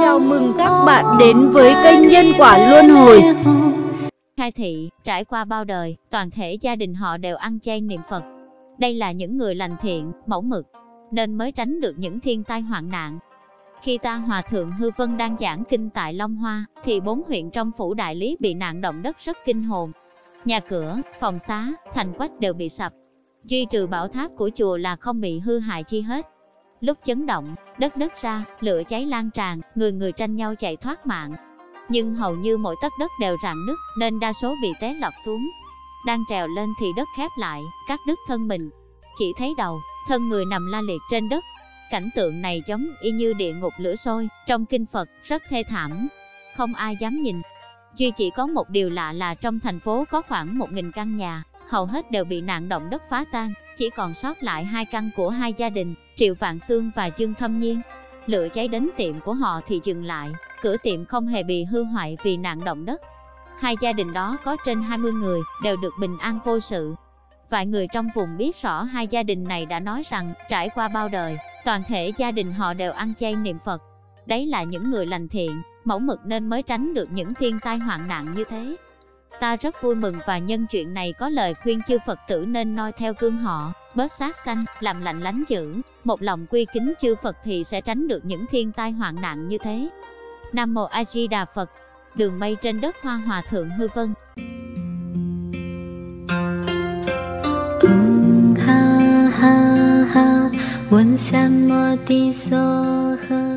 Chào mừng các bạn đến với kênh Nhân Quả Luân Hồi. Khai thị, trải qua bao đời, toàn thể gia đình họ đều ăn chay niệm Phật. Đây là những người lành thiện, mẫu mực, nên mới tránh được những thiên tai hoạn nạn. Khi ta Hòa Thượng Hư Vân đang giảng kinh tại Long Hoa, thì 4 huyện trong phủ Đại Lý bị nạn động đất rất kinh hồn. Nhà cửa, phòng xá, thành quách đều bị sập. Duy trừ bảo tháp của chùa là không bị hư hại chi hết. Lúc chấn động, đất nứt ra, lửa cháy lan tràn, người người tranh nhau chạy thoát mạng. Nhưng hầu như mỗi tấc đất đều rạn nứt, nên đa số bị té lọt xuống. Đang trèo lên thì đất khép lại, cắt đứt thân mình. Chỉ thấy đầu, thân người nằm la liệt trên đất. Cảnh tượng này giống y như địa ngục lửa sôi, trong kinh Phật, rất thê thảm. Không ai dám nhìn. Duy chỉ có một điều lạ là trong thành phố có khoảng 1000 căn nhà, hầu hết đều bị nạn động đất phá tan, chỉ còn sót lại 2 căn của 2 gia đình, Triệu Vạn Sương và Trương Thâm Nhiên. Lửa cháy đến tiệm của họ thì dừng lại, cửa tiệm không hề bị hư hoại vì nạn động đất. 2 gia đình đó có trên 20 người, đều được bình an vô sự. Vài người trong vùng biết rõ 2 gia đình này đã nói rằng, trải qua bao đời, toàn thể gia đình họ đều ăn chay niệm Phật. Đấy là những người lành thiện, mẫu mực nên mới tránh được những thiên tai hoạn nạn như thế. Ta rất vui mừng và nhân chuyện này có lời khuyên chư Phật tử nên noi theo gương họ, bớt sát sanh, làm lành lánh dữ, một lòng quy kính chư Phật thì sẽ tránh được những thiên tai hoạn nạn như thế. Nam Mô A Di Đà Phật. Đường mây trên đất Hoa, Hòa Thượng Hư Vân. Ha ha ha,